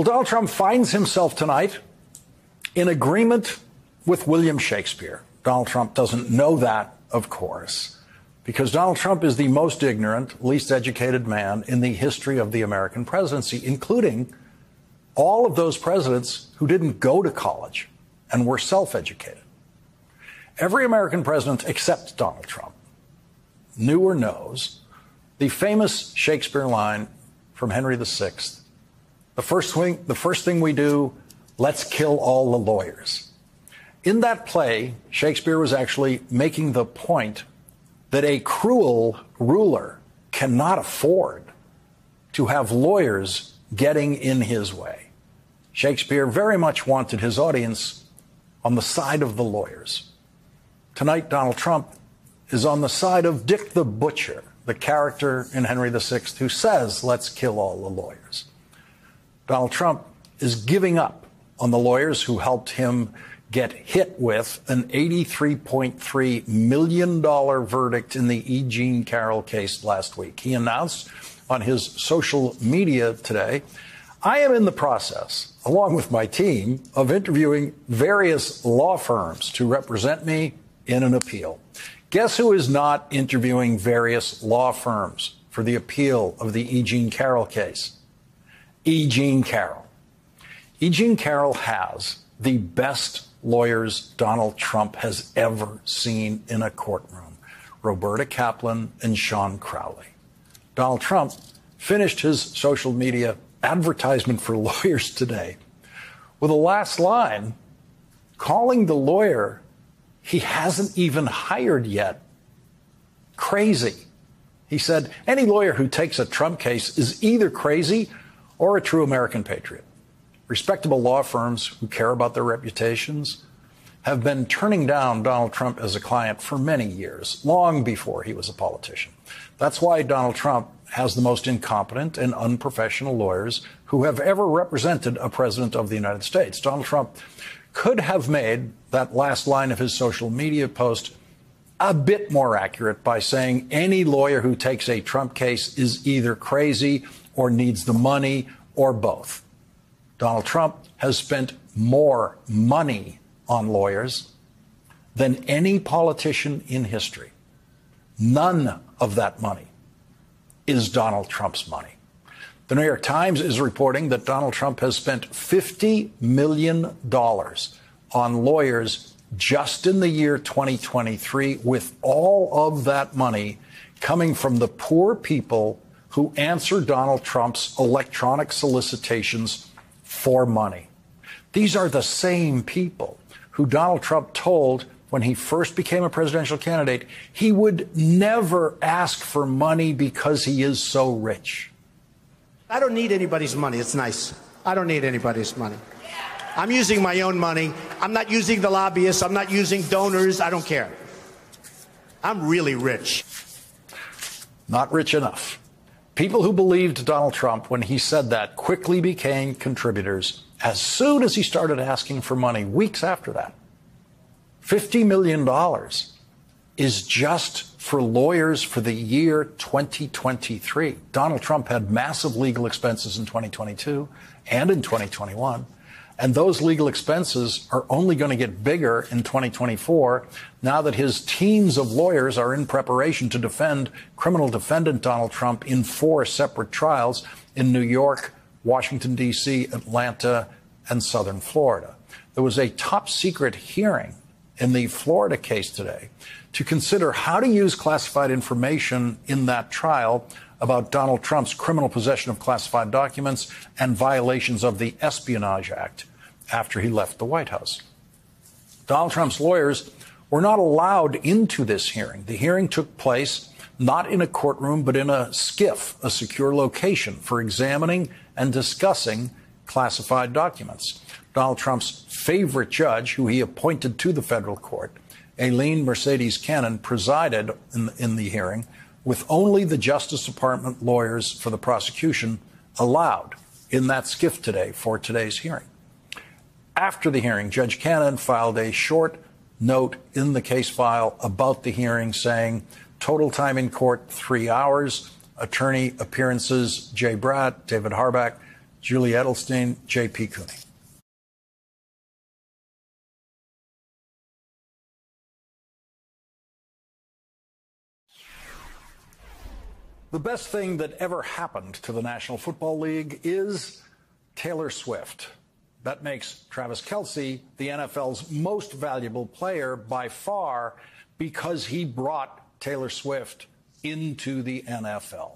Well, Donald Trump finds himself tonight in agreement with William Shakespeare. Donald Trump doesn't know that, of course, because Donald Trump is the most ignorant, least educated man in the history of the American presidency, including all of those presidents who didn't go to college and were self-educated. Every American president except Donald Trump knew or knows the famous Shakespeare line from Henry VI, the first thing we do, let's kill all the lawyers. In that play, Shakespeare was actually making the point that a cruel ruler cannot afford to have lawyers getting in his way. Shakespeare very much wanted his audience on the side of the lawyers. Tonight, Donald Trump is on the side of Dick the Butcher, the character in Henry VI who says, let's kill all the lawyers. Donald Trump is giving up on the lawyers who helped him get hit with an $83.3 million verdict in the E. Jean Carroll case last week. He announced on his social media today, I am in the process, along with my team, of interviewing various law firms to represent me in an appeal. Guess who is not interviewing various law firms for the appeal of the E. Jean Carroll case? E. Jean Carroll. E. Jean Carroll has the best lawyers Donald Trump has ever seen in a courtroom, Roberta Kaplan and Sean Crowley. Donald Trump finished his social media advertisement for lawyers today with a last line calling the lawyer he hasn't even hired yet crazy. He said, any lawyer who takes a Trump case is either crazy or a true American patriot. Respectable law firms who care about their reputations have been turning down Donald Trump as a client for many years, long before he was a politician. That's why Donald Trump has the most incompetent and unprofessional lawyers who have ever represented a president of the United States. Donald Trump could have made that last line of his social media post a bit more accurate by saying any lawyer who takes a Trump case is either crazy or needs the money or both. Donald Trump has spent more money on lawyers than any politician in history. None of that money is Donald Trump's money. The New York Times is reporting that Donald Trump has spent $50 million on lawyers just in the year 2023, with all of that money coming from the poor people who answer Donald Trump's electronic solicitations for money. These are the same people who Donald Trump told when he first became a presidential candidate he would never ask for money because he is so rich. I don't need anybody's money. It's nice. I don't need anybody's money. I'm using my own money. I'm not using the lobbyists. I'm not using donors. I don't care. I'm really rich. Not rich enough. People who believed Donald Trump when he said that quickly became contributors as soon as he started asking for money, weeks after that. $50 million is just for lawyers for the year 2023. Donald Trump had massive legal expenses in 2022 and in 2021, and those legal expenses are only going to get bigger in 2024 now that his teams of lawyers are in preparation to defend criminal defendant Donald Trump in 4 separate trials in New York, Washington, D.C., Atlanta, and Southern Florida. There was a top secret hearing in the Florida case today to consider how to use classified information in that trial about Donald Trump's criminal possession of classified documents and violations of the Espionage Act after he left the White House. Donald Trump's lawyers were not allowed into this hearing. The hearing took place not in a courtroom, but in a SCIF, a secure location for examining and discussing classified documents. Donald Trump's favorite judge, who he appointed to the federal court, Aileen Mercedes Cannon, presided in the hearing, with only the Justice Department lawyers for the prosecution allowed in that SCIF today for today's hearing. After the hearing, Judge Cannon filed a short note in the case file about the hearing saying, total time in court, 3 hours, attorney appearances, Jay Bratt, David Harback, Julie Edelstein, J.P. Cooney. The best thing that ever happened to the National Football League is Taylor Swift. That makes Travis Kelce the NFL's most valuable player by far because he brought Taylor Swift into the NFL.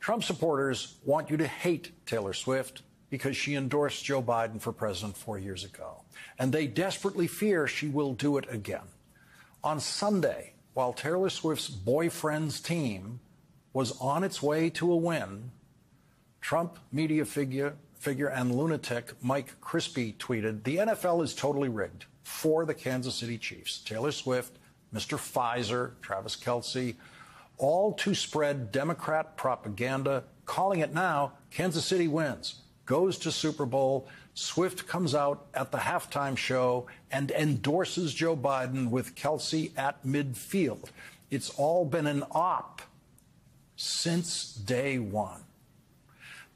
Trump supporters want you to hate Taylor Swift because she endorsed Joe Biden for president 4 years ago. And they desperately fear she will do it again. On Sunday, while Taylor Swift's boyfriend's team was on its way to a win, Trump media figure and lunatic Mike Crispy tweeted, "The NFL is totally rigged for the Kansas City Chiefs. Taylor Swift, Mr. Pfizer, Travis Kelce, all to spread Democrat propaganda, calling it now. Kansas City wins, goes to Super Bowl. Swift comes out at the halftime show and endorses Joe Biden with Kelce at midfield. It's all been an op since day one."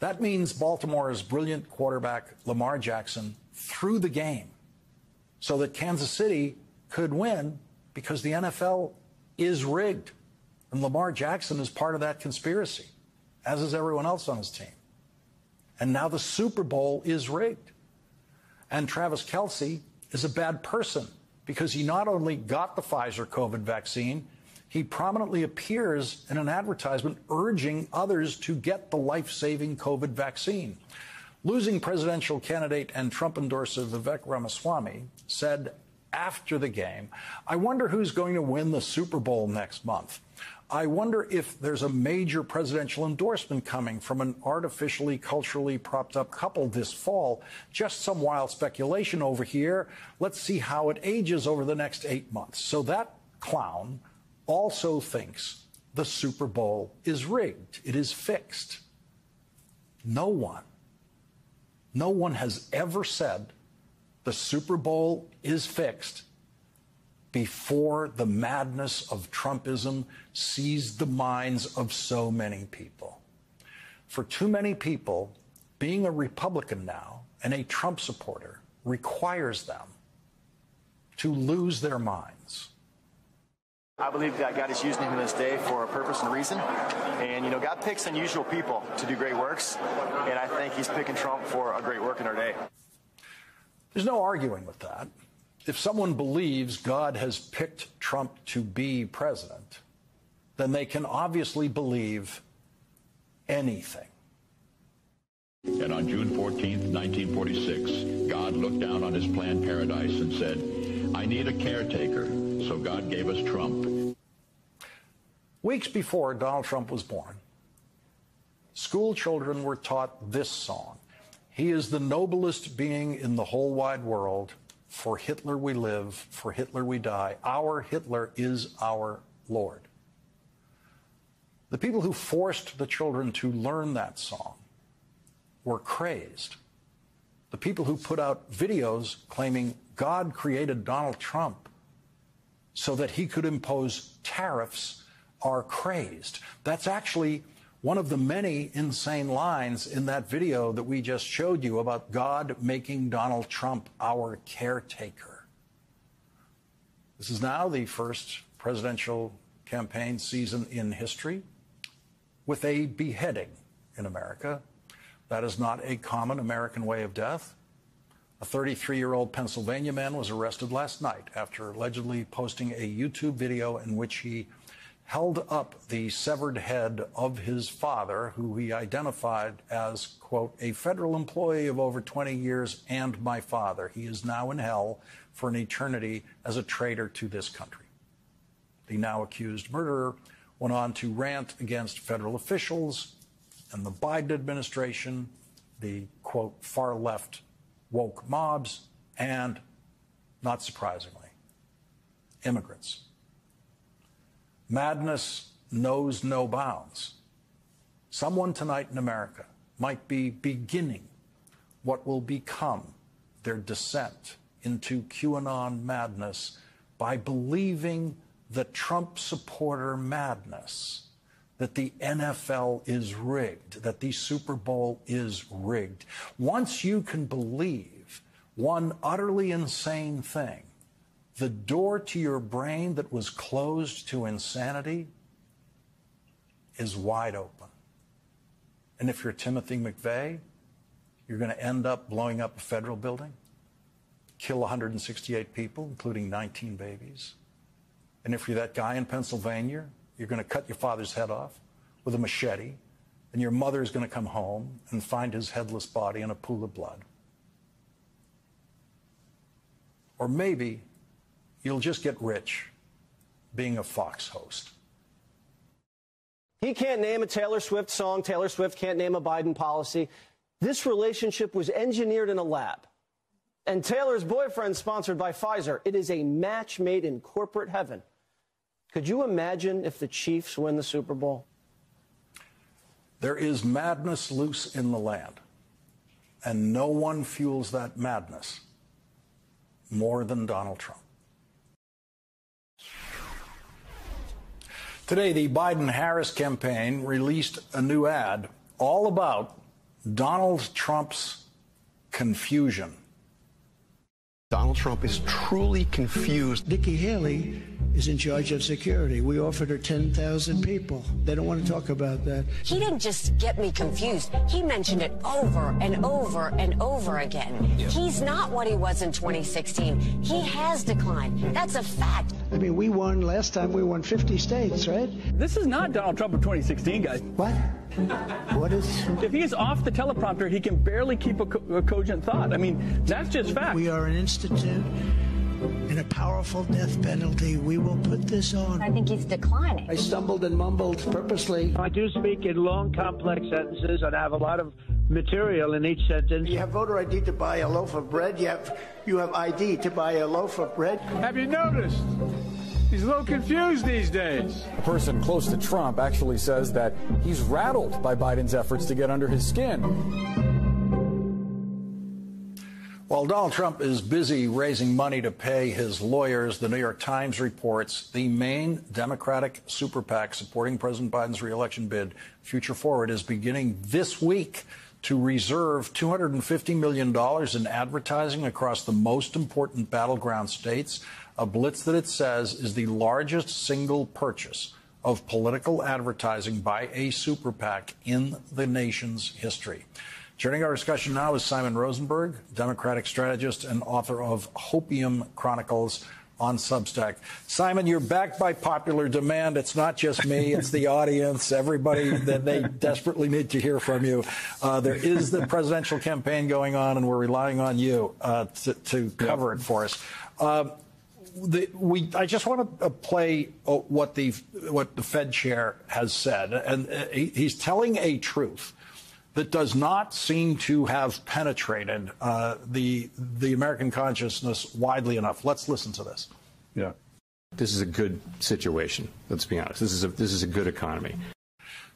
That means Baltimore's brilliant quarterback, Lamar Jackson, threw the game so that Kansas City could win because the NFL is rigged. And Lamar Jackson is part of that conspiracy, as is everyone else on his team. And now the Super Bowl is rigged. And Travis Kelce is a bad person because he not only got the Pfizer COVID vaccine, he prominently appears in an advertisement urging others to get the life-saving COVID vaccine. Losing presidential candidate and Trump endorser Vivek Ramaswamy said after the game, "I wonder who's going to win the Super Bowl next month. I wonder if there's a major presidential endorsement coming from an artificially, culturally propped-up couple this fall. Just some wild speculation over here. Let's see how it ages over the next 8 months." So that clown also thinks the Super Bowl is rigged. It is fixed. No one has ever said the Super Bowl is fixed before the madness of Trumpism seized the minds of so many people. For too many people, being a Republican now and a Trump supporter requires them to lose their minds. I believe that God is using him in this day for a purpose and reason. And, you know, God picks unusual people to do great works. And I think he's picking Trump for a great work in our day. There's no arguing with that. If someone believes God has picked Trump to be president, then they can obviously believe anything. And on June 14th, 1946, God looked down on his planned paradise and said, "I need a caretaker. So God gave us Trump." Weeks before Donald Trump was born, school children were taught this song: "He is the noblest being in the whole wide world. For Hitler we live, for Hitler we die. Our Hitler is our Lord." The people who forced the children to learn that song were crazed. The people who put out videos claiming God created Donald Trump so that he could impose tariffs are crazed. That's actually one of the many insane lines in that video that we just showed you about God making Donald Trump our caretaker. This is now the first presidential campaign season in history with a beheading in America. That is not a common American way of death. A 33-year-old Pennsylvania man was arrested last night after allegedly posting a YouTube video in which he held up the severed head of his father, who he identified as, quote, "a federal employee of over 20 years and my father. He is now in hell for an eternity as a traitor to this country." The now accused murderer went on to rant against federal officials and the Biden administration, the, quote, far-left woke mobs, and, not surprisingly, immigrants. Madness knows no bounds. Someone tonight in America might be beginning what will become their descent into QAnon madness by believing the Trump supporter madness that the NFL is rigged, that the Super Bowl is rigged. Once you can believe one utterly insane thing, the door to your brain that was closed to insanity is wide open. And if you're Timothy McVeigh, you're going to end up blowing up a federal building, kill 168 people, including 19 babies. And if you're that guy in Pennsylvania, you're going to cut your father's head off with a machete, and your mother is going to come home and find his headless body in a pool of blood. Or maybe you'll just get rich being a Fox host. He can't name a Taylor Swift song. Taylor Swift can't name a Biden policy. This relationship was engineered in a lab. And Taylor's boyfriend sponsored by Pfizer. It is a match made in corporate heaven. Could you imagine if the Chiefs win the Super Bowl? There is madness loose in the land. And no one fuels that madness more than Donald Trump. Today, the Biden-Harris campaign released a new ad all about Donald Trump's confusion. Donald Trump is truly confused. Nikki Haley is in charge of security. We offered her 10,000 people. They don't want to talk about that. He didn't just get me confused. He mentioned it over and over and over again. Yeah. He's not what he was in 2016. He has declined. That's a fact. I mean, we won last time. We won 50 states, right? This is not Donald Trump of 2016, guys. What? What is? If he is off the teleprompter, he can barely keep a cogent thought. I mean, that's just fact. We are an institute. In a powerful death penalty, we will put this on. I think he's declining. I stumbled and mumbled purposely. I do speak in long, complex sentences, and I have a lot of material in each sentence. You have voter ID to buy a loaf of bread. You have ID to buy a loaf of bread. Have you noticed? He's a little confused these days. A person close to Trump actually says that he's rattled by Biden's efforts to get under his skin. While Donald Trump is busy raising money to pay his lawyers, the New York Times reports the main Democratic super PAC supporting President Biden's reelection bid, Future Forward, is beginning this week to reserve $250 million in advertising across the most important battleground states, a blitz that it says is the largest single purchase of political advertising by a super PAC in the nation's history. Joining our discussion now is Simon Rosenberg, Democratic strategist and author of Hopium Chronicles on Substack. Simon, you're back by popular demand. It's not just me, it's the audience, everybody that they desperately need to hear from you. There is the presidential campaign going on, and we're relying on you to cover it for us. I just want to play what the Fed chair has said, and he's telling a truth that does not seem to have penetrated the American consciousness widely enough. Let's listen to this. Yeah. This is a good situation, let's be honest. This is a good economy.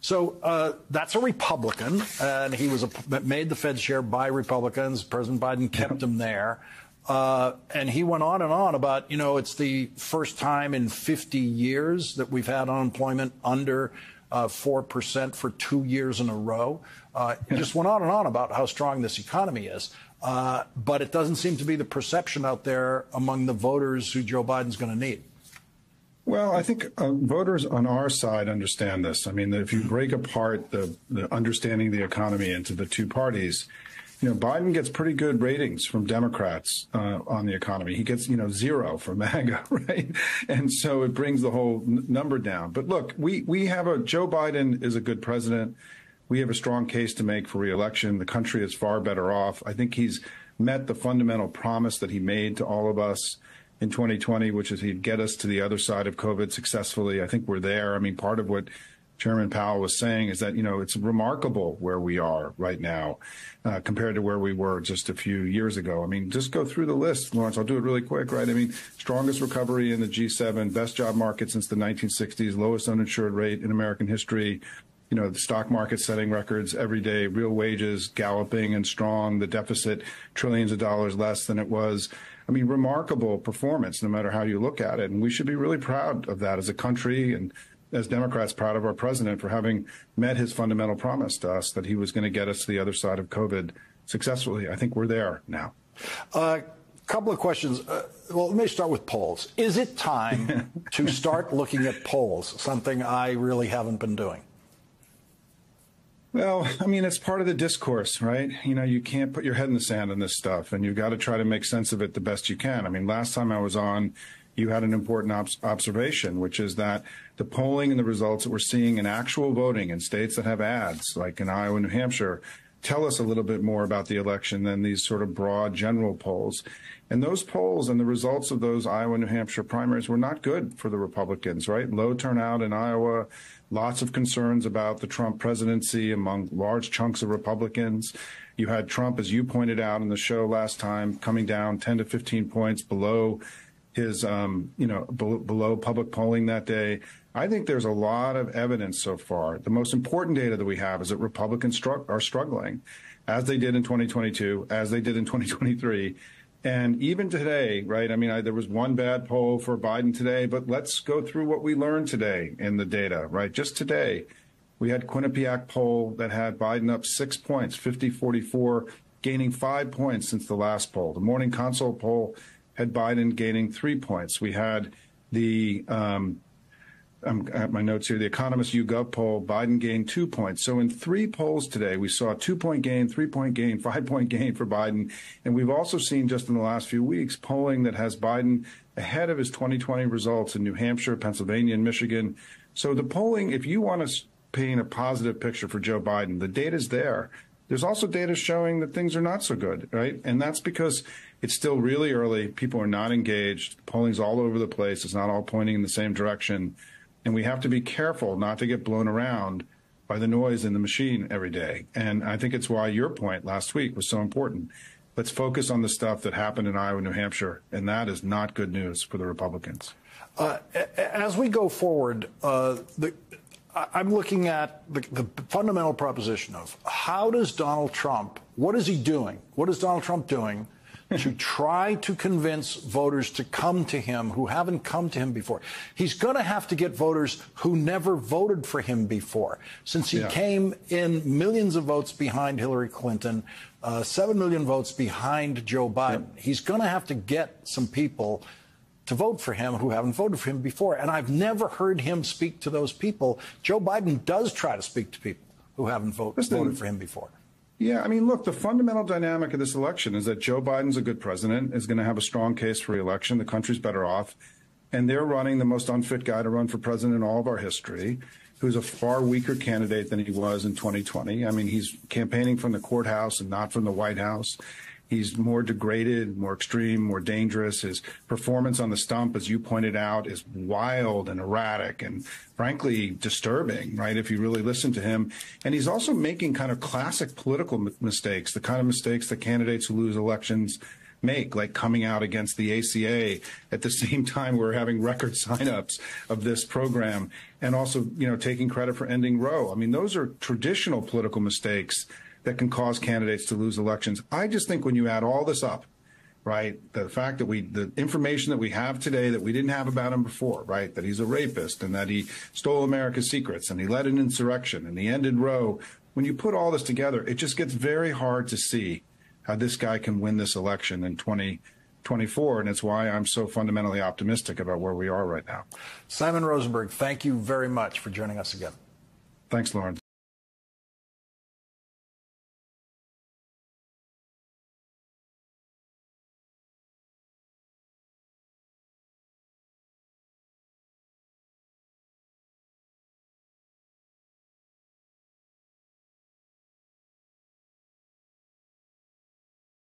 So that's a Republican, and he was made the Fed chair by Republicans. President Biden kept him there. And he went on and on about, you know, it's the first time in 50 years that we've had unemployment under 4% for 2 years in a row. It just went on and on about how strong this economy is. But it doesn't seem to be the perception out there among the voters who Joe Biden's going to need. Well, I think voters on our side understand this. I mean, if you break apart the understanding of the economy into the two parties, you know, Biden gets pretty good ratings from Democrats on the economy. He gets, you know, zero from MAGA, right? And so it brings the whole number down. But look, we have Joe Biden is a good president. We have a strong case to make for re-election. The country is far better off. I think he's met the fundamental promise that he made to all of us in 2020, which is he'd get us to the other side of COVID successfully. I think we're there. I mean, part of what Chairman Powell was saying is that, you know, it's remarkable where we are right now compared to where we were just a few years ago. I mean, just go through the list, Lawrence. I'll do it really quick, right? I mean, strongest recovery in the G7, best job market since the 1960s, lowest uninsured rate in American history. You know, the stock market setting records every day, real wages galloping and strong, the deficit trillions of dollars less than it was. I mean, remarkable performance, no matter how you look at it. And we should be really proud of that as a country and as Democrats, proud of our president for having met his fundamental promise to us that he was going to get us to the other side of COVID successfully. I think we're there now. Couple of questions. Well, let me start with polls. Is it time to start looking at polls, something I really haven't been doing? Well, I mean, it's part of the discourse, right? You know, you can't put your head in the sand on this stuff, and you've got to try to make sense of it the best you can. I mean, last time I was on, you had an important observation, which is that the polling and the results that we're seeing in actual voting in states that have ads, like in Iowa and New Hampshire, tell us a little bit more about the election than these sort of broad general polls. And those polls and the results of those Iowa, New Hampshire primaries were not good for the Republicans, right? Low turnout in Iowa, lots of concerns about the Trump presidency among large chunks of Republicans. You had Trump, as you pointed out in the show last time, coming down 10 to 15 points below his, below public polling that day. I think there's a lot of evidence so far. The most important data that we have is that Republicans are struggling, as they did in 2022, as they did in 2023. And even today, right, I mean, there was one bad poll for Biden today, but let's go through what we learned today in the data, right? Just today, we had Quinnipiac poll that had Biden up 6 points, 50-44, gaining 5 points since the last poll. The Morning Consult poll had Biden gaining 3 points. We had the, I'm at my notes here, the Economist YouGov poll, Biden gained 2 points. So in three polls today, we saw a 2 point gain, 3 point gain, 5 point gain for Biden. And we've also seen just in the last few weeks polling that has Biden ahead of his 2020 results in New Hampshire, Pennsylvania, and Michigan. So the polling, if you want to paint a positive picture for Joe Biden, the data's there. There's also data showing that things are not so good, right? And that's because it's still really early. People are not engaged. Polling's all over the place. It's not all pointing in the same direction. And we have to be careful not to get blown around by the noise in the machine every day. And I think it's why your point last week was so important. Let's focus on the stuff that happened in Iowa, New Hampshire, and that is not good news for the Republicans. As we go forward, I'm looking at the fundamental proposition of how does Donald Trump, what is he doing? What is Donald Trump doing to try to convince voters to come to him who haven't come to him before? He's going to have to get voters who never voted for him before, since he came in millions of votes behind Hillary Clinton, 7 million votes behind Joe Biden. Yep. He's going to have to get some people to vote for him who haven't voted for him before. And I've never heard him speak to those people. Joe Biden does try to speak to people who haven't voted for him before. Yeah, I mean, look, the fundamental dynamic of this election is that Joe Biden's a good president, is going to have a strong case for re-election. The country's better off. And they're running the most unfit guy to run for president in all of our history, who's a far weaker candidate than he was in 2020. I mean, he's campaigning from the courthouse and not from the White House. He's more degraded, more extreme, more dangerous. His performance on the stump, as you pointed out, is wild and erratic and, frankly, disturbing, right, if you really listen to him. And he's also making kind of classic political mistakes, the kind of mistakes that candidates who lose elections make, like coming out against the ACA at the same time we're having record signups of this program, and also, you know, taking credit for ending Roe. I mean, those are traditional political mistakes that can cause candidates to lose elections. I just think when you add all this up, right, the fact that the information that we have today that we didn't have about him before, right, that he's a rapist and that he stole America's secrets and he led an insurrection and he ended Roe, when you put all this together, it just gets very hard to see how this guy can win this election in 2024, and it's why I'm so fundamentally optimistic about where we are right now. Simon Rosenberg, thank you very much for joining us again. Thanks, Lawrence.